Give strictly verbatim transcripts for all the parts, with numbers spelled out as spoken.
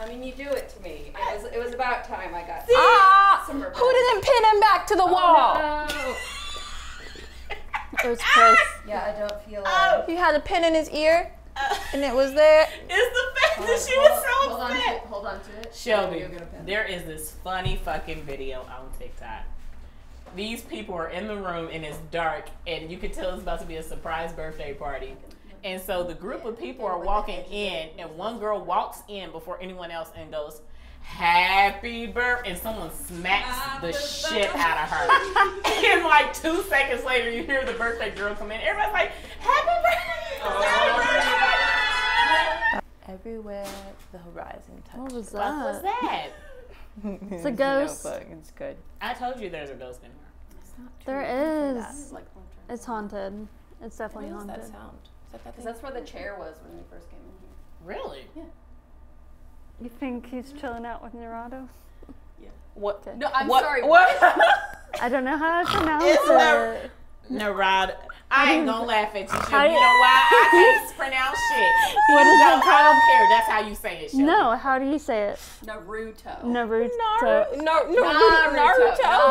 I mean, you do it to me. It was, it was about time I got ah, some revenge. Who didn't pin him back to the oh, wall? No. It was Chris. Yeah, I don't feel oh. it. He had a pin in his ear, uh, and it was there. It's the fact hold that on, she was so hold upset. On to, hold on to it. Shelby, there is this funny fucking video on TikTok. These people are in the room, and it's dark, and you can tell it's about to be a surprise birthday party. And so the group of people are walking in, and one girl walks in before anyone else and goes, "Happy birthday!" And someone smacks the shit out of her. And like two seconds later, you hear the birthday girl come in. Everybody's like, "Happy birthday!" Happy birthday! Everywhere the horizon touches. What was that? What was that? It's a ghost. Notebook. It's good. I told you there's a ghost in here. It's not true. There is. It's haunted. It's definitely it haunted. That sound. Because that that that's where the chair was when we first came in here. Really? Yeah. You think he's chilling out with Naruto? Yeah. What? Okay. No, I'm what, sorry. What? I don't know how to pronounce it. Naruto. I ain't gonna laugh at you. You know why? I can't pronounce shit. What is that? I don't care. That's how you say it. Shelby. No. How do you say it? Naruto. Naruto. Naruto. Naruto. Naruto.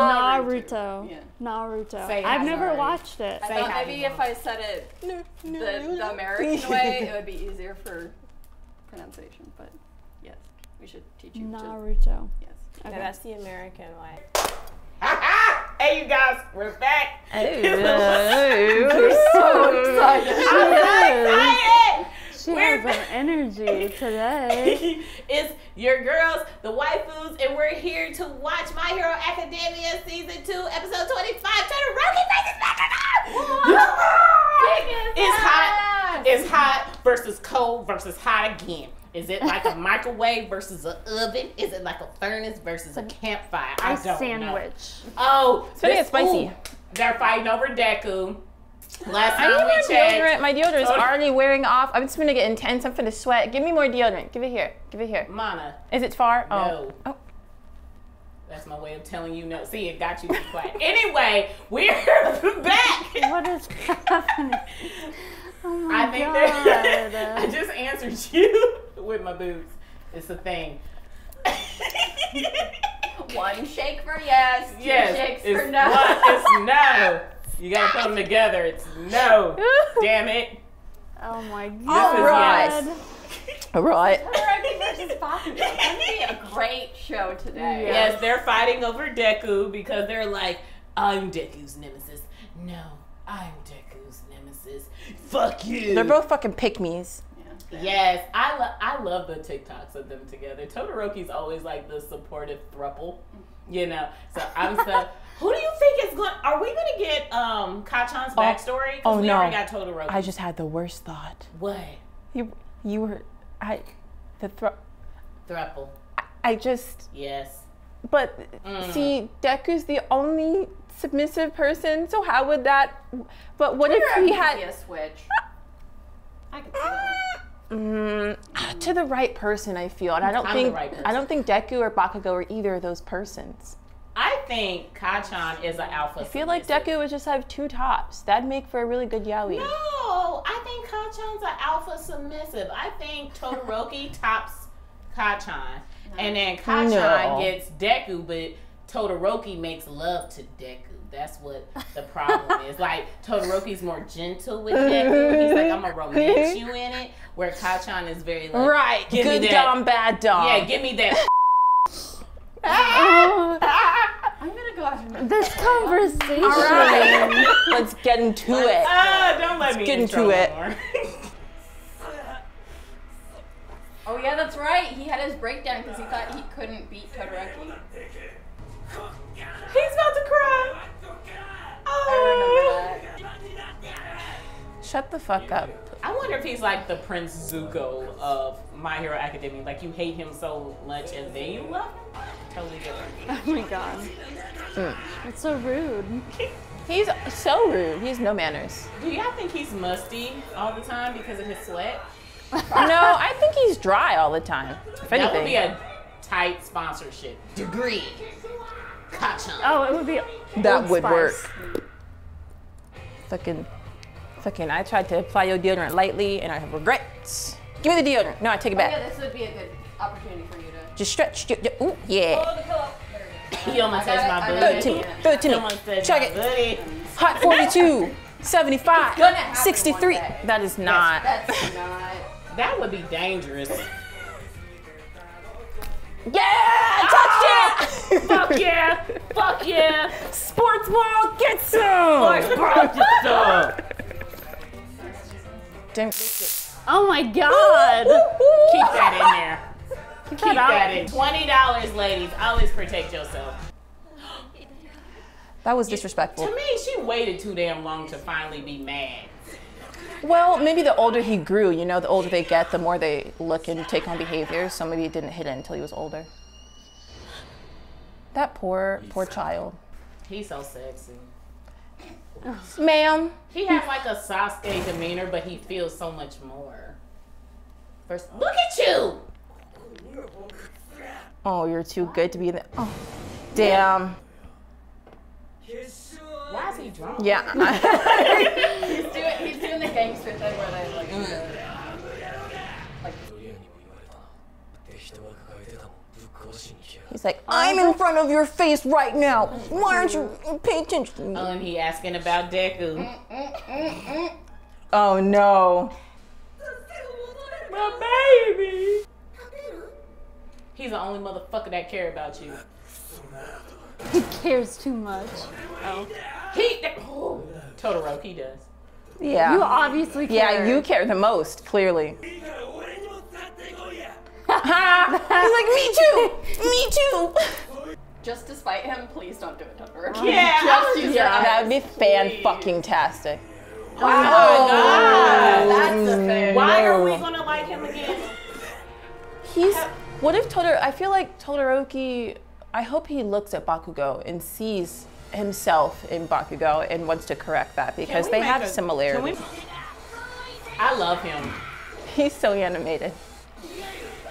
Naruto. Yeah. Naruto. Say I've never already. watched it. I say thought maybe if I said it no, no, the, the American way, it would be easier for pronunciation. But yes, we should teach you. Naruto. To, yes. Okay. No, that's the American way. Hey, you guys, we're back. Hey, we're so excited. I'm so excited. She we're has back. an energy today. It's your girls, the waifus, and we're here to watch My Hero Academia Season two, Episode twenty-five. Todoroki faces back. It's hot. It's hot versus cold versus hot again. Is it like a microwave versus an oven? Is it like a furnace versus a campfire? I don't know. A sandwich. Oh, today it's spicy. Ooh, they're fighting over Deku. Last time I need we checked, deodorant. My deodorant is already wearing off. I'm just gonna get intense. I'm finna sweat. Give me more deodorant. Give it here. Give it here. Mana. Is it far? Oh. No. Oh. That's my way of telling you no. See, it got you quiet. Anyway, we're back. What is happening? Oh my I think God. I just answered you with my boobs. It's a thing. One shake for yes, two yes, shakes it's for no. One, it's no. You gotta put them together. It's no. Damn it. Oh my God. All right. Yes. All right. Todoroki versus Bakugo. That's gonna be a great show today. Yes. Yes, they're fighting over Deku because they're like, I'm Deku's nemesis. No, I'm Deku's nemesis. Fuck you. They're both fucking pick-me's. Yeah. Yes, I love I love the TikToks of them together. Todoroki's always like the supportive thruple, you know. So I'm so. Who do you think is going? Are we going to get um Kacchan's oh, backstory? Oh we no, already got Todoroki. I just had the worst thought. What? You you were I the thru thruple. I, I just yes. But mm. see, Deku's the only submissive person, so how would that? But what Twitter if he had a switch? I can see that. Mm, to the right person, I feel, and I don't I'm think right I don't think Deku or Bakugo are either of those persons. I think Kacchan is an alpha. I feel like Deku would just have two tops. That'd make for a really good yaoi. No, I think Kacchan's an alpha submissive. I think Todoroki tops Kacchan, and then Kacchan no. gets Deku, but Todoroki makes love to Deku. That's what the problem is. Like, Todoroki's more gentle with Deku. He's like, I'm gonna romance you in it. Where Kacchan is very like, right, give good me that, dumb, bad dumb. Yeah, give me that. I'm gonna go out and this conversation. All right. Let's get into let's, it. Uh, don't let let's me get into it. More. Oh yeah, that's right. He had his breakdown because he thought he couldn't beat Todoroki. He's about to cry. Oh. Shut the fuck up. I wonder if he's like the Prince Zuko of My Hero Academia. Like, you hate him so much and then you love him? Totally different. Oh my God. Mm. That's so rude. He's so rude. He has no manners. Do y'all think he's musty all the time because of his sweat? No, I think he's dry all the time. If anything. That would be a tight sponsorship. Degree. Kacchan. Oh, it would be. That would spice. work. Fucking, fucking. I tried to apply your deodorant lightly, and I have regrets. Give me the deodorant. No, I take it back. Oh, yeah, this would be a good opportunity for you to just stretch. Ooh, yeah. Oh, the pillow. There you almost touched my booty. thirteen. thirteen. Check it. Booty. Hot forty-two. seventy-five. sixty-three. That is not. That's, that's not. That would be dangerous. Yeah! I touched it! Fuck yeah! Fuck yeah! Sports world, get some! Sports world, get some! Oh my god! Keep that in there. Keep, Keep that, that in. twenty dollars, ladies. Always protect yourself. That was disrespectful. To me, she waited too damn long to finally be mad. Well, maybe the older he grew, you know, the older they get, the more they look and take on behavior. So maybe he didn't hit it until he was older. That poor, he's poor so, child. He's so sexy. Ma'am. He has like a Sasuke demeanor, but he feels so much more. First, look at you! Oh, you're too good to be in the... Oh, damn. Why is he drunk? Yeah. he's, doing, he's doing the gang switch where they like... like he's like, I'm in front of your face right now. Why aren't you paying attention? Oh, and he asking about Deku. Oh, no. My baby. He's the only motherfucker that care about you. He cares too much. Oh. He, oh. Todoroki does. Yeah. You obviously care. Yeah, you care the most, clearly. He's like, me too! Me too! Just despite him, please don't do it to her. Yeah, Just use yeah. That would be fan-fucking-tastic. Oh, oh my god! That's the thing. Why no. are we gonna like him again? He's... What if Todoroki, I feel like Todoroki... I hope he looks at Bakugo and sees himself in Bakugo and wants to correct that because they have a, similarities. We, I love him. He's so animated.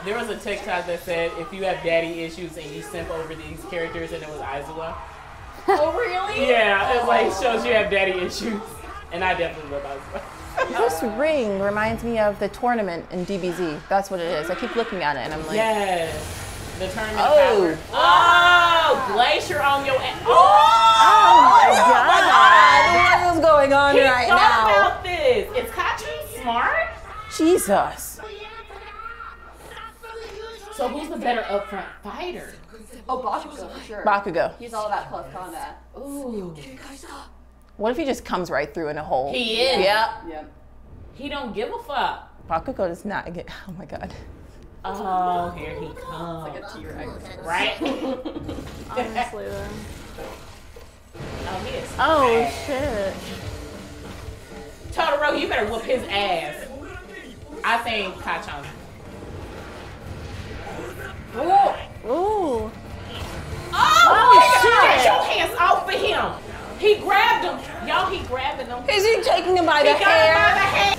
There was a TikTok that said, if you have daddy issues and you simp over these characters, and it was Aizawa. Oh, really? Yeah, oh. It like shows you have daddy issues. And I definitely love Aizawa. This ring reminds me of the tournament in D B Z. That's what it is. I keep looking at it and I'm like... Yes. The tournament oh. of power. Oh! Glacier on your ass. Oh! Oh my god! What is going on Keep right now? Talk about this. Is Kacchan smart? Jesus. So who's the better upfront fighter? Oh, Bakugo for sure. Bakugo. He's all about close combat. Ooh. What if he just comes right through in a hole? He is. Yep. Yep. He don't give a fuck. Bakugo does not get. Oh my god. Oh, here he comes. It's like a T-Rex. Right? Honestly, though. Oh, he is. Oh, shit. Todoroki, you better whoop his ass. I think Kacchan. Ooh. Ooh. Oh, oh shit. Get your hands off of him. He grabbed him. Y'all, he grabbing him. Is he taking him by the hair? He got him by the hair.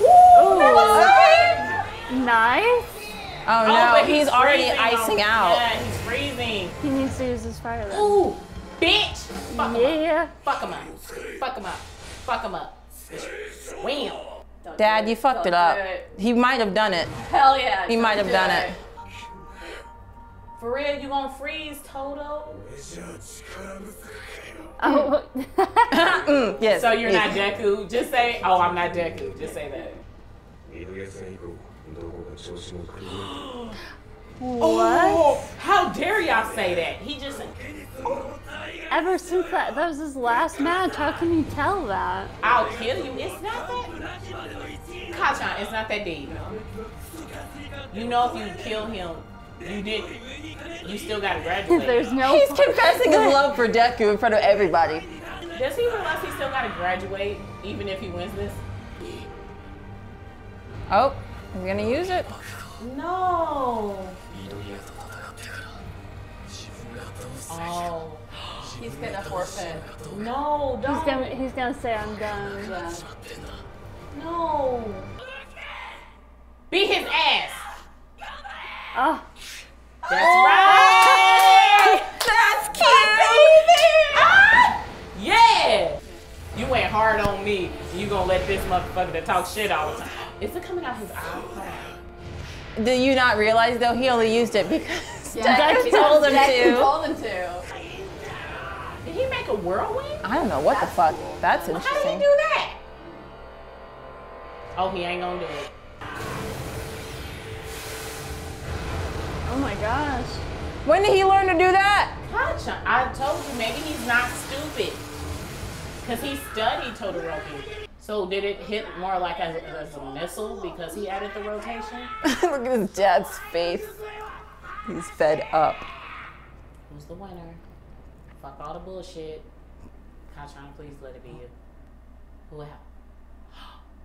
Ooh, that was okay. Nice. Oh no, oh, but he's, he's already icing out. Yeah, he's freezing. He needs to use his fire though. Ooh, bitch. Fuck yeah. Him up. Fuck him up. Fuck him up. Fuck him up. Wham. Don't Dad, you fucked Don't it up. It. He might have done it. Hell yeah. He Don't might have do done it. it. For real, you gonna freeze, Toto? Oh. mm, yes. So you're yes. not Deku. Just say, oh, I'm not Deku. Just say that. What? Oh, how dare y'all say that? He just... Oh. Ever since that, that was his last match, how can you tell that? I'll kill you. It's not that... Kacchan, it's not that deep. You know if you kill him, you didn't. You still gotta graduate. There's no He's point. confessing his love for Deku in front of everybody. Does he realize he still gotta graduate, even if he wins this? Oh. I'm gonna use it. No. Oh. He's gonna forfeit. No, don't. He's gonna, he's gonna say I'm done. Yeah. No. Beat his ass. Oh. That's oh. right. That's cute. Ah. Yeah. You went hard on me. You gonna let this motherfucker that talk shit all the time. Is it coming out his eye? Do you not realize though he only used it because yeah, Deku told him to? Told him to. Did he make a whirlwind? I don't know what that's the fuck. Cool. That's interesting. How did he do that? Oh, he ain't gonna do it. Oh my gosh. When did he learn to do that? Kacchan, I told you, maybe he's not stupid. Because he studied Todoroki. So did it hit more like as, as a missile because he added the rotation? Look at his dad's face. He's fed up. Who's the winner? Fuck all the bullshit. Kacchan, please let it be you. Who else?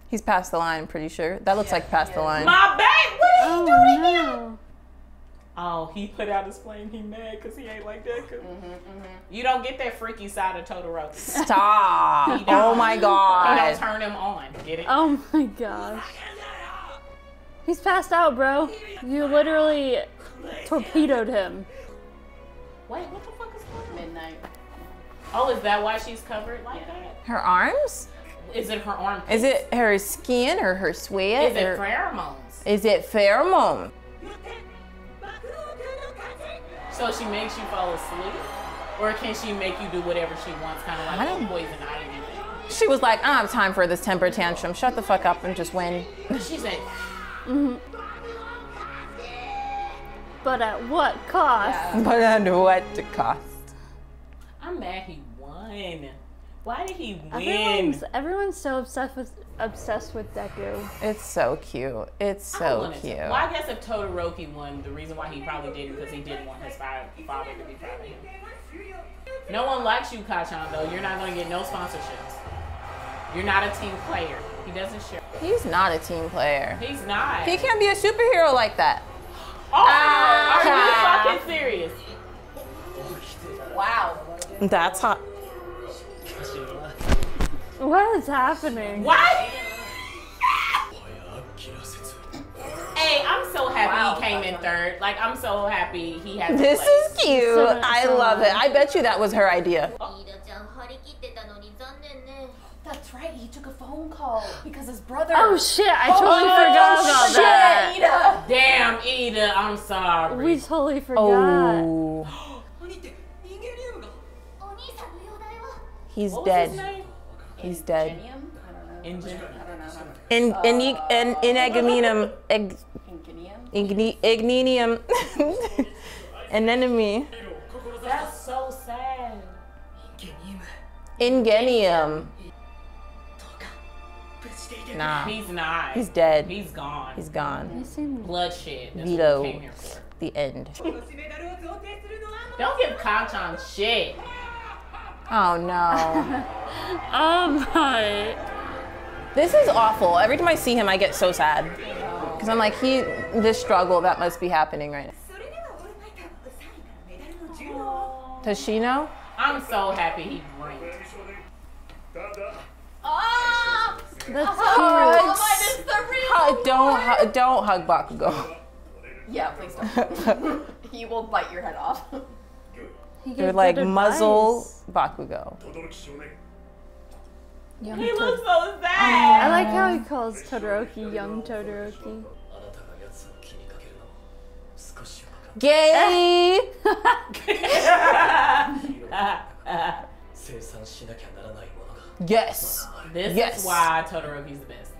He's past the line, I'm pretty sure. That looks yeah, like past yeah. the line. My babe, what did he oh, do to no. him? Oh, he put out his flame. He mad because he ain't like Deku. Mm-hmm, mm-hmm. You don't get that freaky side of Todoroki. Stop. Oh my God. He don't turn him on. Get it? Oh my gosh. He's passed out, bro. You literally torpedoed him. Wait, what the fuck is going on? Midnight. Oh, is that why she's covered like yeah. that? Her arms? Is it her arm? Is it her skin or her sweat? Is it or... pheromones? Is it pheromone? So she makes you fall asleep? Or can she make you do whatever she wants, kind of like I a poison ivy? She was like, I don't have time for this temper tantrum. Shut the fuck up and just win. She said, mm-hmm. But at what cost? Yeah. But at what cost? I'm mad he won. Why did he win? Everyone's, everyone's so obsessed with obsessed with Deku. It's so cute. It's so cute. To, well, I guess if Todoroki won, the reason why he probably did it because he didn't want his father to be proud of him. No one likes you, Kacchan, though. You're not going to get no sponsorships. You're not a team player. He doesn't share. He's not a team player. He's not. He can't be a superhero like that. Oh, ah. Are you fucking serious? Wow. That's hot. What is happening? What? Hey, I'm so happy wow. he came in third. Like, I'm so happy he has this place. Is cute. So I so love it. I bet you that was her idea. That's right. He took a phone call because his brother. Oh shit! I totally oh, forgot about shit, that. Iida. Damn, Iida. I'm sorry. We totally forgot. Oh. He's dead. He's Ingenium? Dead. Ingenium? I don't know. In Ingenium. Ingenium? Ingenium. An enemy. That's so sad. Ingenium. Nah. He's not. He's dead. He's gone. He's gone. Bloodshed. Veto. The end. Don't give Kacchan shit. Oh no. Oh my. This is awful. Every time I see him, I get so sad. Because I'm like, he, this struggle that must be happening right now. Aww. Does she know? I'm so happy he ranked. Oh! That's oh, cute. Oh, don't, don't hug Bakugo. Yeah, please don't. He will bite your head off. They're like muzzle Bakugo. Young he looks so sad. I like how he calls Todoroki young Todoroki. Gay. Yes. This yes. is why Todoroki's the best.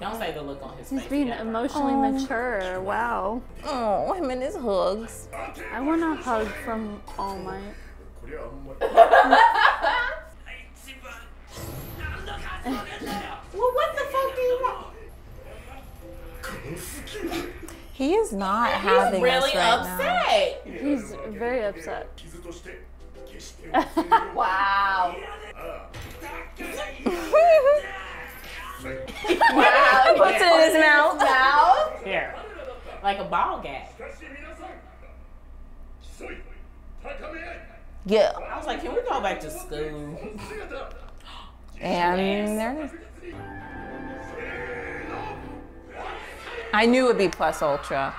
Don't say the look on his face. He's being emotionally oh. mature. Wow. Oh, him and his hugs. I want a hug from All Might. Well, what the fuck do you want? He is not He's having really this right upset. Now. He's very upset. Wow. Wow, he puts yeah. it in his mouth. mouth. Here, like a ball gag. Yeah. I was like, can we go back to school? And there. I knew it would be plus ultra.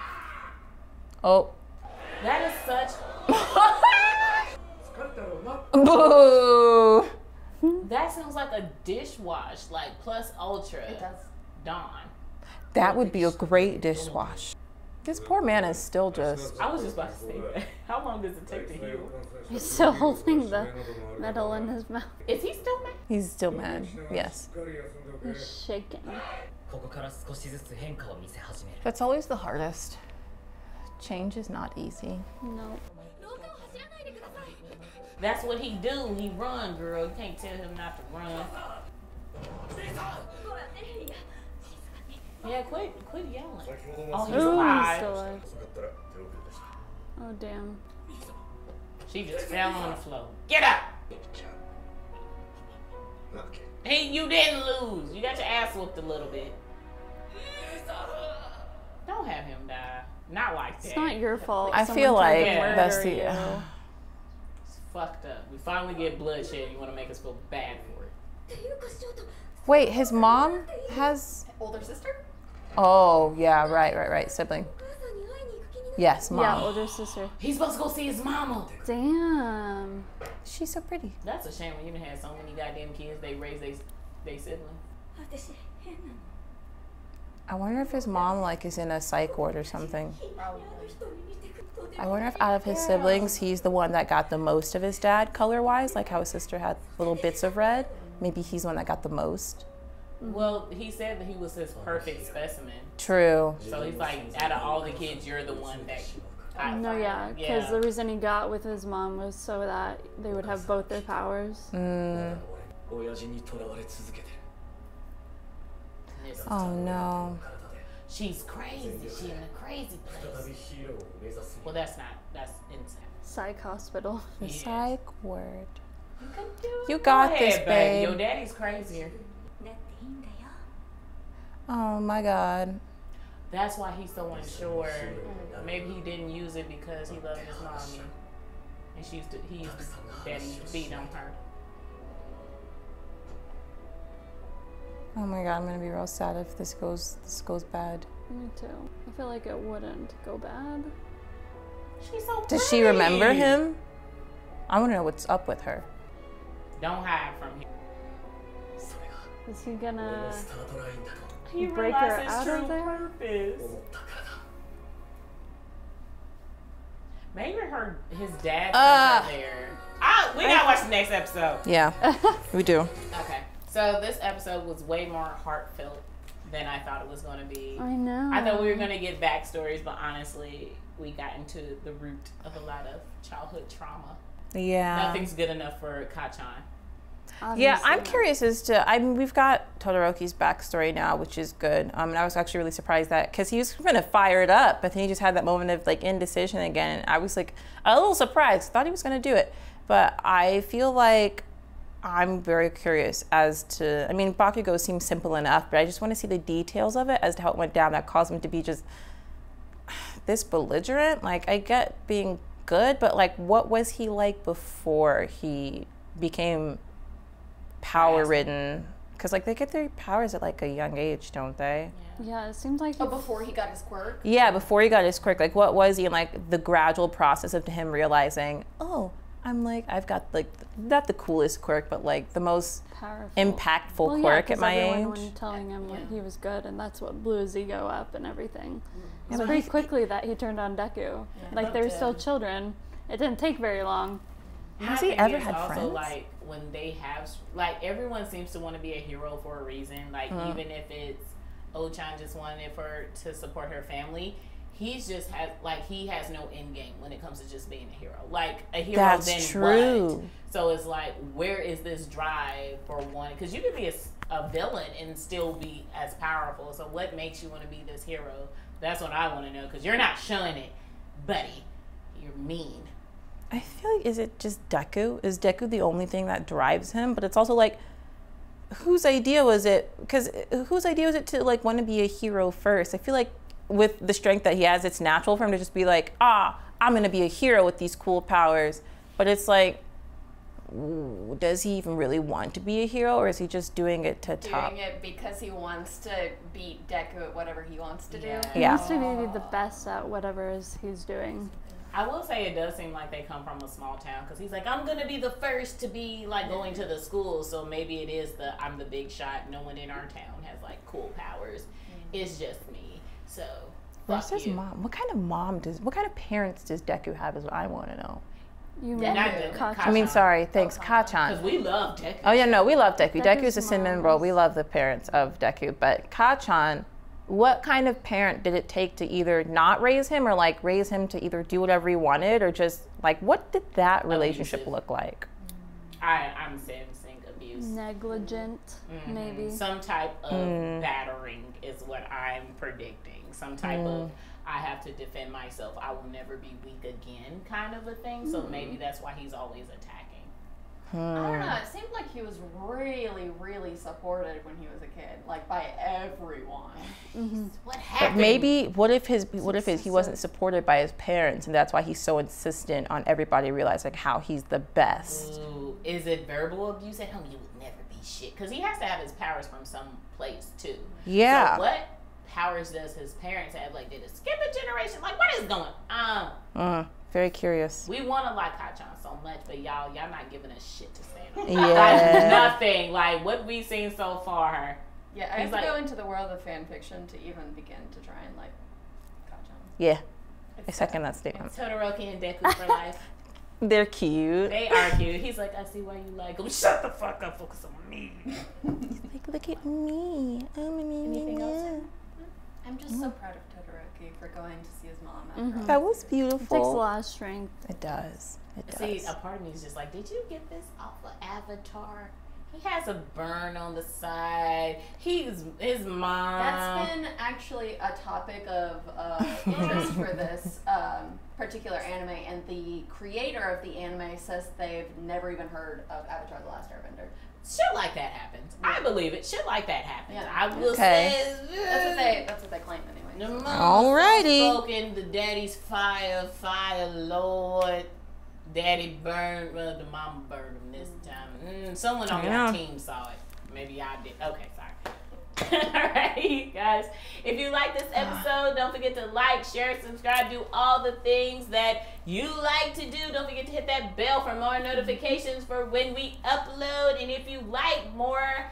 Oh. That is such. Boo. That sounds like a dishwash, like plus ultra. It does. Dawn. That would be a great dishwash. This poor man is still just... I was just about to say that. How long does it take to heal? He's still holding the metal in his mouth. Is he still mad? He's still mad, yes. He's shaking. That's always the hardest. Change is not easy. No. That's what he do. He run, girl. You can't tell him not to run. Yeah, quit, quit yelling. Oh, he's alive. alive. Oh, damn. She just fell on the floor. Get up! Hey, you didn't lose. You got your ass whooped a little bit. Don't have him die. Not like that. It's not your fault. I Someone feel like yeah. that's the... Uh, it's fucked up. We finally get bloodshed. You want to make us feel bad for it. Wait, his mom has... Older sister? Oh, yeah, right, right, right. Sibling. Yes, mom. Yeah, older sister. He's supposed to go see his mama. Damn. She's so pretty. That's a shame when you done had so many goddamn kids, they raised they, they siblings. I wonder if his mom, like, is in a psych ward or something. I wonder if out of his siblings, he's the one that got the most of his dad color-wise, like how his sister had little bits of red. Maybe he's the one that got the most. Well, he said that he was his perfect specimen. True. So he's like, out of all the kids, you're the one that... I, no, yeah, because yeah. the reason he got with his mom was so that they would have both their powers. Mm. Oh, no. She's crazy. She's in a crazy place. Well, that's not... That's insane. Psych hospital. Yeah. Psych ward. You can do it. You got Go ahead, this, babe. babe. Your daddy's crazier. Oh my God. That's why he's so unsure. Maybe he didn't use it because he loved his mommy. And she used to, he used to, daddy used to beat on her. Oh my God, I'm gonna be real sad if this goes, this goes bad. Me too. I feel like it wouldn't go bad. She's so pretty. Does she remember him? I wanna know what's up with her. Don't hide from him. Is he gonna... He break her out of there? Purpose. Maybe her, his dad uh, out there. I, we gotta watch the next episode. Yeah, we do. Okay, so this episode was way more heartfelt than I thought it was gonna be. I know. I thought we were gonna get backstories, but honestly, we got into the root of a lot of childhood trauma. Yeah. Nothing's good enough for Kacchan. Obviously yeah, I'm not. curious as to, I mean, we've got Todoroki's backstory now, which is good. Um, and I was actually really surprised that, because he was going to fire it up, but then he just had that moment of, like, indecision again. And I was, like, a little surprised. Thought he was going to do it. But I feel like I'm very curious as to, I mean, Bakugo seems simple enough, but I just want to see the details of it as to how it went down that caused him to be just this belligerent. Like, I get being good, but, like, what was he like before he became... power ridden, because like they get their powers at like a young age, don't they? Yeah, yeah it seems like. Oh, before he got his quirk. Yeah, before he got his quirk, like what was he in like the gradual process of him realizing, oh, I'm like I've got like not the coolest quirk, but like the most powerful, impactful well, quirk yeah, at my everyone age. Was telling him what yeah. he was good, and that's what blew his ego up and everything. Mm-hmm. So pretty quickly that he turned on Deku. Yeah, like they were still children. It didn't take very long. Has he ever had also, friends? Like, when they have, like, everyone seems to want to be a hero for a reason. Like, mm. even if it's Ochan just wanted her to support her family, he's just has like he has no end game when it comes to just being a hero. Like a hero, That's then true. What? So it's like, where is this drive for one? Because you could be a, a villain and still be as powerful. So what makes you want to be this hero? That's what I want to know. Because you're not showing it, buddy. You're mean. I feel like, is it just Deku? Is Deku the only thing that drives him? But it's also like, whose idea was it? Because whose idea was it to like want to be a hero first? I feel like with the strength that he has, it's natural for him to just be like, ah, I'm going to be a hero with these cool powers. But it's like, ooh, does he even really want to be a hero, or is he just doing it to top? Doing it because he wants to beat Deku at whatever he wants to do. Yeah. He yeah. wants to be the best at whatever is he's doing. I will say it does seem like they come from a small town, because he's like, I'm going to be the first to be, like, going to the school, so maybe it is the, I'm the big shot, no one in our town has, like, cool powers. it's just me. So where's his mom? What kind of mom does? What kind of parents does Deku have? Is what I want to know. You mean I mean, sorry, thanks, oh, Kacchan. Because we love Deku. Oh yeah, no, we love Deku. Deku's, Deku's a cinnamon roll. We love the parents of Deku, but Kacchan, what kind of parent did it take to either not raise him or like raise him to either do whatever he wanted or just like what did that relationship abusive. look like? I, I'm sensing abuse. Negligent, mm-hmm. maybe. Some type of mm. battering is what I'm predicting. Some type mm. of I have to defend myself. I will never be weak again kind of a thing. So mm. maybe that's why he's always attacking. Hmm. I don't know. It seemed like he was really, really supported when he was a kid, like by everyone. Mm-hmm. What happened? But maybe what if his what if his, he wasn't supported by his parents, and that's why he's so insistent on everybody realizing how he's the best. Ooh, is it verbal abuse at home? You would never be shit because he has to have his powers from some place too. Yeah. So what powers does his parents have? Like, did it skip a generation? Like, what is going on? Uh-huh. Very curious. We want to like Kacchan so much, but y'all, y'all not giving us shit to stand on. Yeah. Nothing. Like, what we've seen so far. Yeah, I have like, to go into the world of fan fiction to even begin to try and like Kacchan. Yeah. It's I second that statement. Todoroki and Deku for life. They're cute. They are cute. He's like, I see why you like them. Shut the fuck up. Focus on me. He's like, look at me. I'm a me. Anything else? I'm just mm. so proud of Todoroki for going to see his mom. After mm-hmm. That was beautiful. It takes a lot of strength. It does. It does. See, a part of me is just like, did you get this off of Avatar? He has a burn on the side. He's his mom. That's been actually a topic of uh, interest for this um, particular anime, and the creator of the anime says they've never even heard of Avatar The Last Airbender. Shit like that happens. Yeah. I believe it. Shit like that happens. Yeah. I will okay. say that's what they that's what they claim anyway. The Alrighty. Spoken, the daddy's fire, fire, Lord. Daddy burned, well, the mama burned him this time. Mm, someone on yeah. my team saw it. Maybe I did. Okay, sorry. All right, guys. If you like this episode, don't forget to like, share, subscribe, do all the things that you like to do. Don't forget to hit that bell for more notifications for when we upload. And if you like more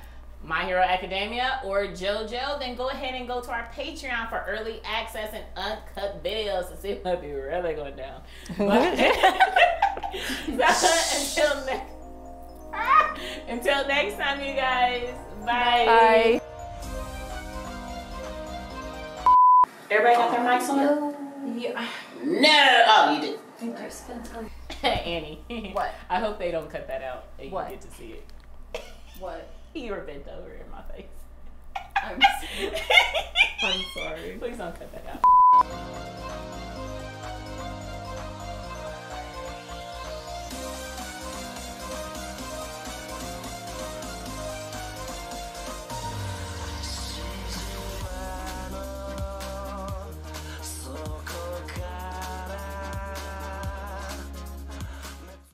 My Hero Academia or JoJo, then go ahead and go to our Patreon for early access and uncut videos to see what be really going down. So, until next until next time, you guys. Bye. Bye. Everybody got their mics on? Yeah. No. Oh, you did. Annie. What? I hope they don't cut that out and what? You get to see it. What? You were bent over in my face. I'm sorry. I'm sorry. Please don't cut that out.